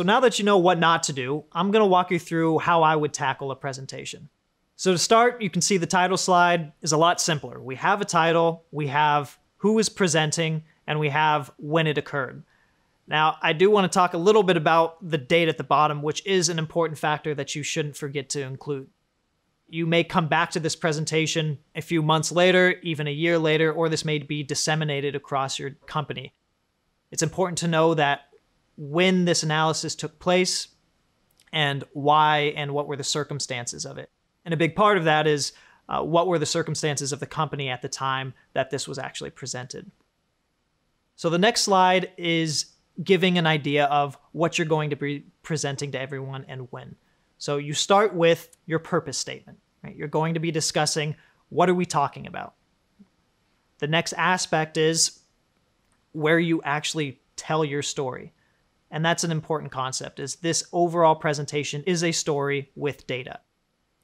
So now that you know what not to do, I'm gonna walk you through how I would tackle a presentation. So to start, you can see the title slide is a lot simpler. We have a title, we have who is presenting, and we have when it occurred. Now, I do want to talk a little bit about the date at the bottom, which is an important factor that you shouldn't forget to include. You may come back to this presentation a few months later, even a year later, or this may be disseminated across your company. It's important to know that when this analysis took place and why and what were the circumstances of it. And a big part of that is what were the circumstances of the company at the time that this was actually presented. So the next slide is giving an idea of what you're going to be presenting to everyone and when. So you start with your purpose statement, right? You're going to be discussing, what are we talking about? The next aspect is where you actually tell your story. And that's an important concept, is this overall presentation is a story with data.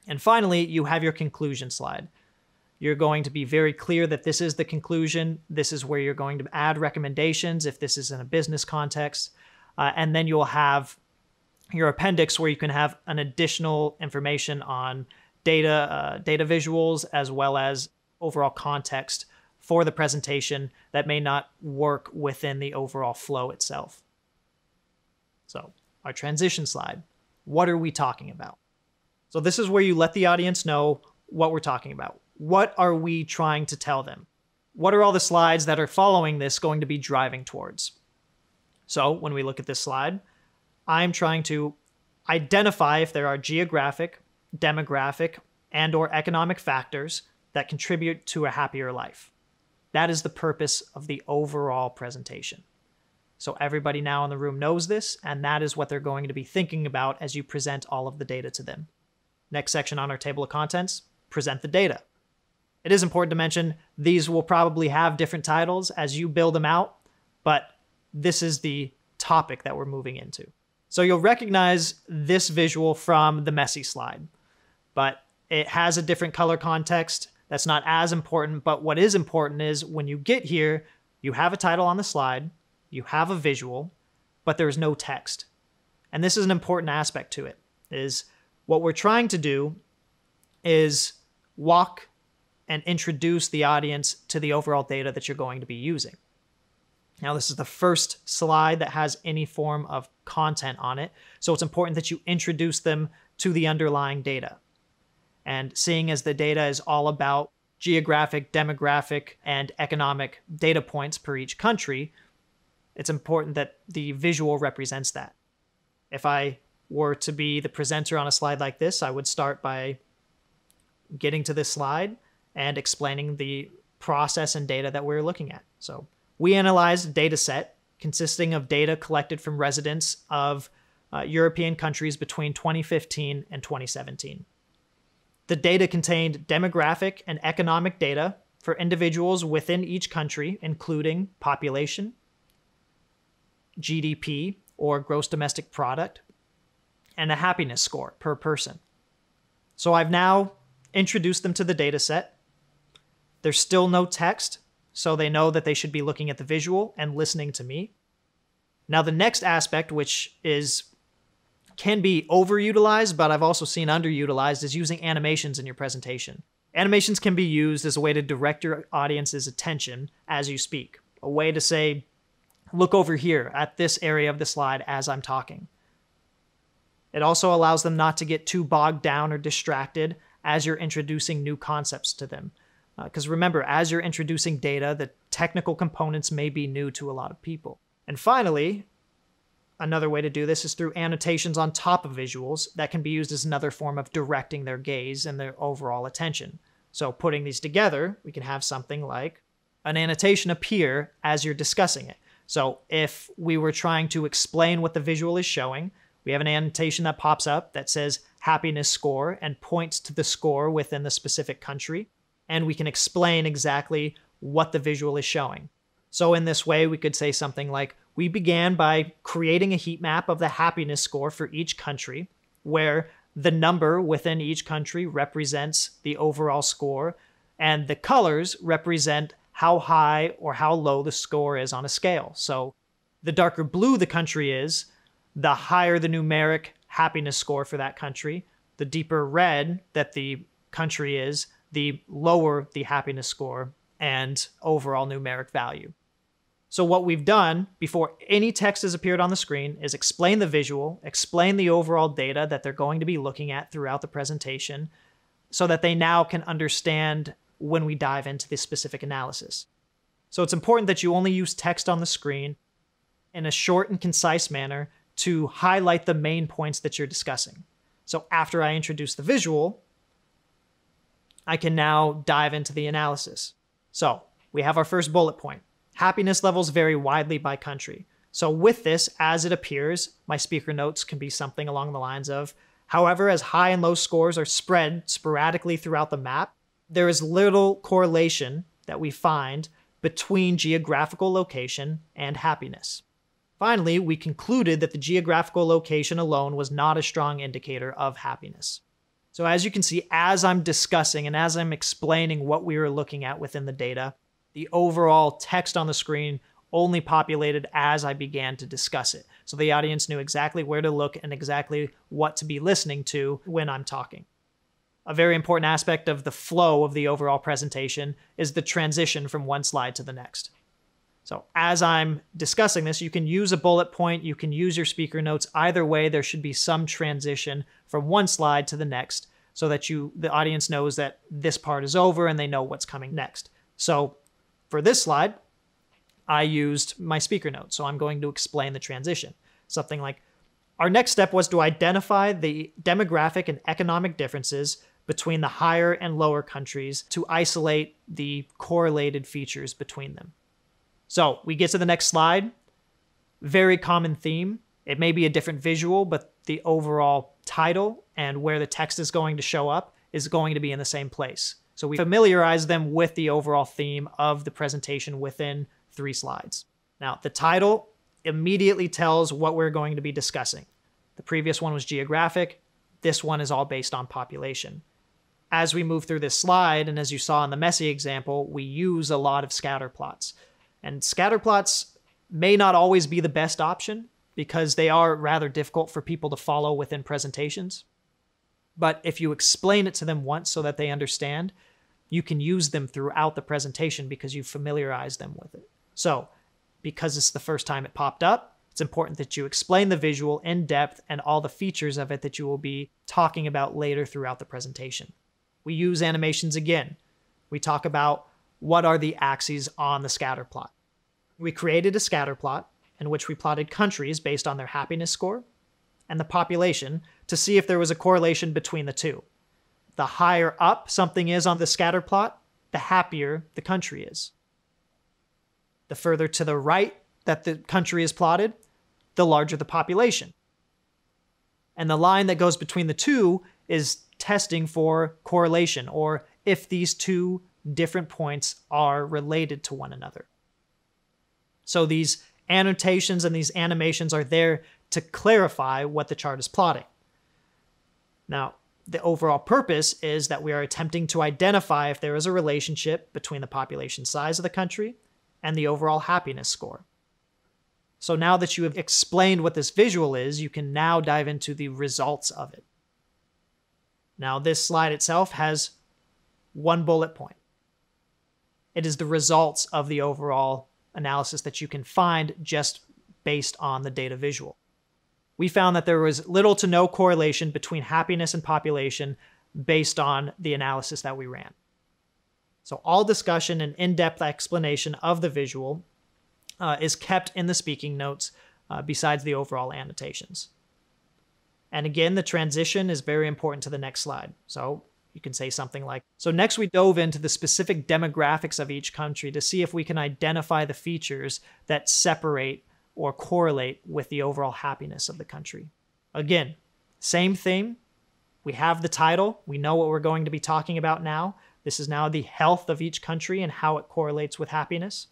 And finally, you have your conclusion slide. You're going to be very clear that this is the conclusion. This is where you're going to add recommendations if this is in a business context. And then you'll have your appendix where you can have an additional information on data, data visuals, as well as overall context for the presentation that may not work within the overall flow itself. So our transition slide, what are we talking about? So this is where you let the audience know what we're talking about. What are we trying to tell them? What are all the slides that are following this going to be driving towards? So when we look at this slide, I'm trying to identify if there are geographic, demographic, and or economic factors that contribute to a happier life. That is the purpose of the overall presentation. So everybody now in the room knows this, and that is what they're going to be thinking about as you present all of the data to them. Next section on our table of contents, present the data. It is important to mention these will probably have different titles as you build them out, but this is the topic that we're moving into. So you'll recognize this visual from the messy slide, but it has a different color context. That's not as important, but what is important is when you get here, you have a title on the slide, you have a visual, but there is no text. And this is an important aspect to it, is what we're trying to do is walk and introduce the audience to the overall data that you're going to be using. Now, this is the first slide that has any form of content on it, so it's important that you introduce them to the underlying data. And seeing as the data is all about geographic, demographic, and economic data points per each country, it's important that the visual represents that. If I were to be the presenter on a slide like this, I would start by getting to this slide and explaining the process and data that we're looking at. So we analyzed a data set consisting of data collected from residents of European countries between 2015 and 2017. The data contained demographic and economic data for individuals within each country, including population, GDP or gross domestic product, and a happiness score per person. So I've now introduced them to the data set. There's still no text, so they know that they should be looking at the visual and listening to me. Now the next aspect, which can be overutilized, but I've also seen underutilized, is using animations in your presentation. Animations can be used as a way to direct your audience's attention as you speak. A way to say, look over here at this area of the slide as I'm talking. It also allows them not to get too bogged down or distracted as you're introducing new concepts to them. Because remember, as you're introducing data, the technical components may be new to a lot of people. And finally, another way to do this is through annotations on top of visuals that can be used as another form of directing their gaze and their overall attention. So putting these together, we can have something like an annotation appear as you're discussing it. So if we were trying to explain what the visual is showing, we have an annotation that pops up that says happiness score and points to the score within the specific country. And we can explain exactly what the visual is showing. So in this way, we could say something like, we began by creating a heat map of the happiness score for each country, where the number within each country represents the overall score, and the colors represent how high or how low the score is on a scale. So the darker blue the country is, the higher the numeric happiness score for that country. The deeper red that the country is, the lower the happiness score and overall numeric value. So what we've done before any text has appeared on the screen is explain the visual, explain the overall data that they're going to be looking at throughout the presentation so that they now can understand when we dive into the specific analysis. So it's important that you only use text on the screen in a short and concise manner to highlight the main points that you're discussing. So after I introduce the visual, I can now dive into the analysis. So we have our first bullet point. Happiness levels vary widely by country. So with this, as it appears, my speaker notes can be something along the lines of, however, as high and low scores are spread sporadically throughout the map, there is little correlation that we find between geographical location and happiness. Finally, we concluded that the geographical location alone was not a strong indicator of happiness. So as you can see, as I'm discussing and as I'm explaining what we were looking at within the data, the overall text on the screen only populated as I began to discuss it. So the audience knew exactly where to look and exactly what to be listening to when I'm talking. A very important aspect of the flow of the overall presentation is the transition from one slide to the next. So as I'm discussing this, you can use a bullet point, you can use your speaker notes. Either way, there should be some transition from one slide to the next so that the audience knows that this part is over and they know what's coming next. So for this slide, I used my speaker notes, so I'm going to explain the transition. Something like, our next step was to identify the demographic and economic differences between the higher and lower countries to isolate the correlated features between them. So we get to the next slide. Very common theme. It may be a different visual, but the overall title and where the text is going to show up is going to be in the same place. So we familiarize them with the overall theme of the presentation within 3 slides. Now, the title immediately tells what we're going to be discussing. The previous one was geographic. This one is all based on population. As we move through this slide, and as you saw in the messy example, we use a lot of scatter plots. And scatter plots may not always be the best option because they are rather difficult for people to follow within presentations. But if you explain it to them once so that they understand, you can use them throughout the presentation because you familiarize them with it. So because it's the first time it popped up, it's important that you explain the visual in depth and all the features of it that you will be talking about later throughout the presentation. We use animations again. We talk about what are the axes on the scatter plot. We created a scatter plot in which we plotted countries based on their happiness score and the population to see if there was a correlation between the two. The higher up something is on the scatter plot, the happier the country is. The further to the right that the country is plotted, the larger the population. And the line that goes between the two is testing for correlation, or if these two different points are related to one another. So these annotations and these animations are there to clarify what the chart is plotting. Now, the overall purpose is that we are attempting to identify if there is a relationship between the population size of the country and the overall happiness score. So now that you have explained what this visual is, you can now dive into the results of it. Now, this slide itself has one bullet point. It is the results of the overall analysis that you can find just based on the data visual. We found that there was little to no correlation between happiness and population based on the analysis that we ran. So all discussion and in-depth explanation of the visual is kept in the speaking notes besides the overall annotations. And again, the transition is very important to the next slide. So you can say something like, so next we dove into the specific demographics of each country to see if we can identify the features that separate or correlate with the overall happiness of the country. Again, same thing. We have the title. We know what we're going to be talking about now. This is now the health of each country and how it correlates with happiness.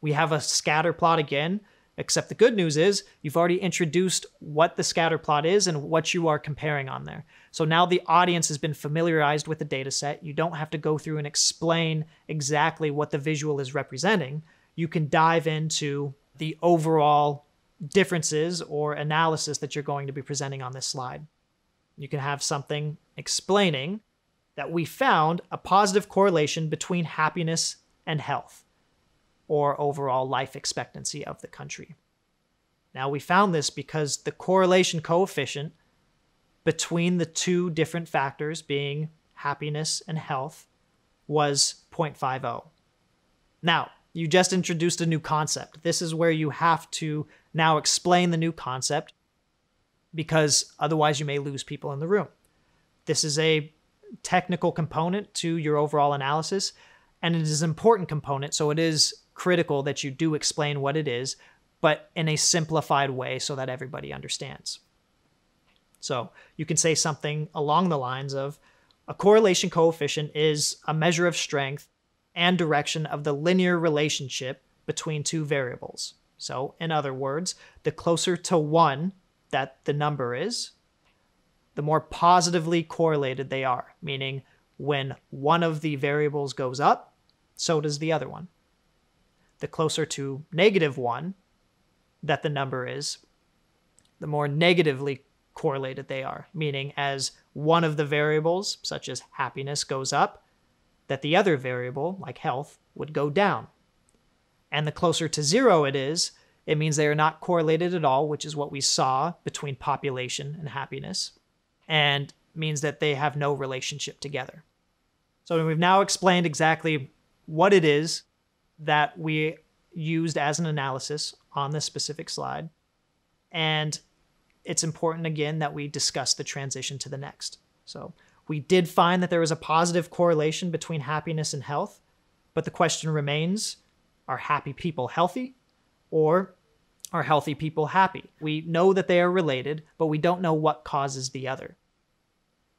We have a scatter plot again, except the good news is you've already introduced what the scatter plot is and what you are comparing on there. So now the audience has been familiarized with the data set. You don't have to go through and explain exactly what the visual is representing. You can dive into the overall differences or analysis that you're going to be presenting on this slide. You can have something explaining that we found a positive correlation between happiness and health, or overall life expectancy of the country. Now, we found this because the correlation coefficient between the two different factors, being happiness and health, was 0.50. Now, you just introduced a new concept. This is where you have to now explain the new concept, because otherwise you may lose people in the room. This is a technical component to your overall analysis, and it is an important component, so it is critical that you do explain what it is, but in a simplified way so that everybody understands. So you can say something along the lines of, a correlation coefficient is a measure of strength and direction of the linear relationship between two variables. So in other words, the closer to one that the number is, the more positively correlated they are, meaning when one of the variables goes up, so does the other one. The closer to -1 that the number is, the more negatively correlated they are, meaning as one of the variables, such as happiness, goes up, that the other variable, like health, would go down. And the closer to 0 it is, it means they are not correlated at all, which is what we saw between population and happiness, and means that they have no relationship together. So we've now explained exactly what it is that we used as an analysis on this specific slide. And it's important, again, that we discuss the transition to the next. So we did find that there was a positive correlation between happiness and health, but the question remains, are happy people healthy, or are healthy people happy? We know that they are related, but we don't know what causes the other.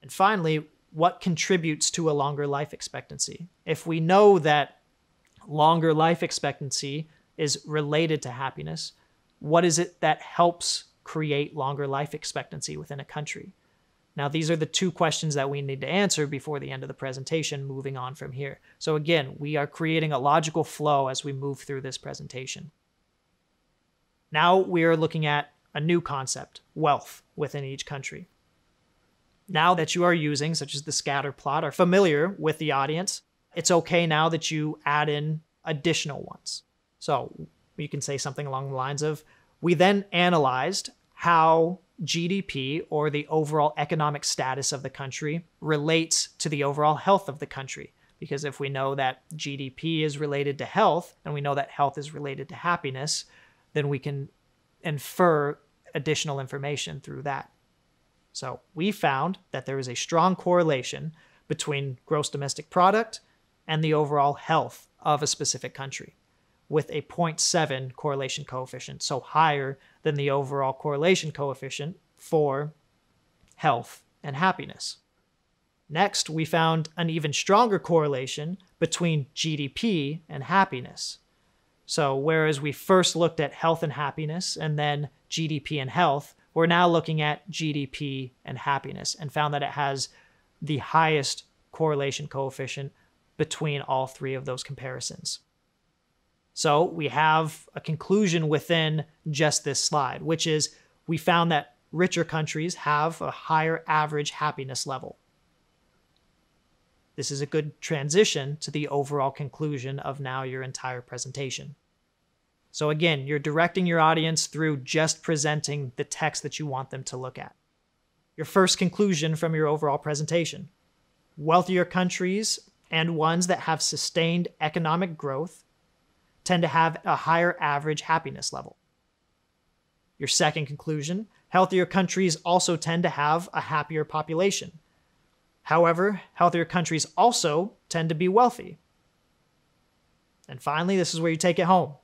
And finally, what contributes to a longer life expectancy? If we know that longer life expectancy is related to happiness, what is it that helps create longer life expectancy within a country? Now, these are the two questions that we need to answer before the end of the presentation, moving on from here. So again, we are creating a logical flow as we move through this presentation. Now we are looking at a new concept, wealth, within each country. Now that you are using, such as the scatter plot, are familiar with the audience, it's okay now that you add in additional ones. So you can say something along the lines of, we then analyzed how GDP, or the overall economic status of the country, relates to the overall health of the country. Because if we know that GDP is related to health, and we know that health is related to happiness, then we can infer additional information through that. So we found that there is a strong correlation between gross domestic product and the overall health of a specific country, with a 0.7 correlation coefficient, so higher than the overall correlation coefficient for health and happiness. Next, we found an even stronger correlation between GDP and happiness. So whereas we first looked at health and happiness and then GDP and health, we're now looking at GDP and happiness, and found that it has the highest correlation coefficient between all three of those comparisons. So we have a conclusion within just this slide, which is we found that richer countries have a higher average happiness level. This is a good transition to the overall conclusion of now your entire presentation. So again, you're directing your audience through just presenting the text that you want them to look at. Your first conclusion from your overall presentation: wealthier countries and ones that have sustained economic growth tend to have a higher average happiness level. Your second conclusion: healthier countries also tend to have a happier population. However, healthier countries also tend to be wealthy. And finally, this is where you take it home.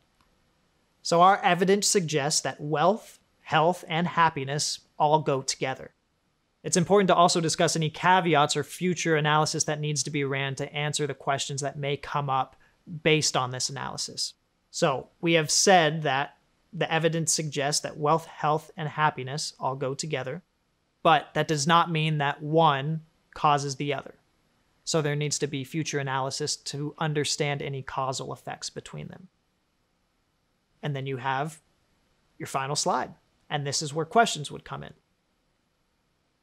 So our evidence suggests that wealth, health, and happiness all go together. It's important to also discuss any caveats or future analysis that needs to be ran to answer the questions that may come up based on this analysis. So we have said that the evidence suggests that wealth, health, and happiness all go together, but that does not mean that one causes the other. So there needs to be future analysis to understand any causal effects between them. And then you have your final slide. And this is where questions would come in.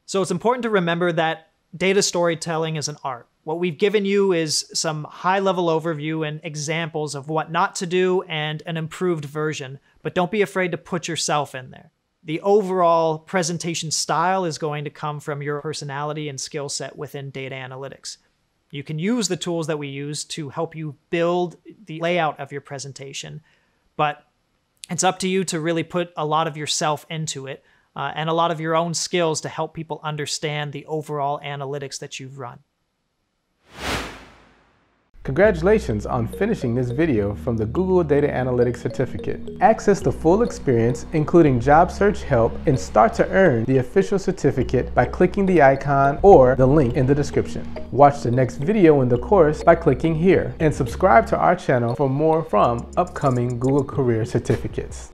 So it's important to remember that data storytelling is an art. What we've given you is some high-level overview and examples of what not to do and an improved version, but don't be afraid to put yourself in there. The overall presentation style is going to come from your personality and skill set within data analytics. You can use the tools that we use to help you build the layout of your presentation, but it's up to you to really put a lot of yourself into it and a lot of your own skills to help people understand the overall analytics that you've run. Congratulations on finishing this video from the Google Data Analytics Certificate. Access the full experience, including job search help, and start to earn the official certificate by clicking the icon or the link in the description. Watch the next video in the course by clicking here, and subscribe to our channel for more from upcoming Google Career Certificates.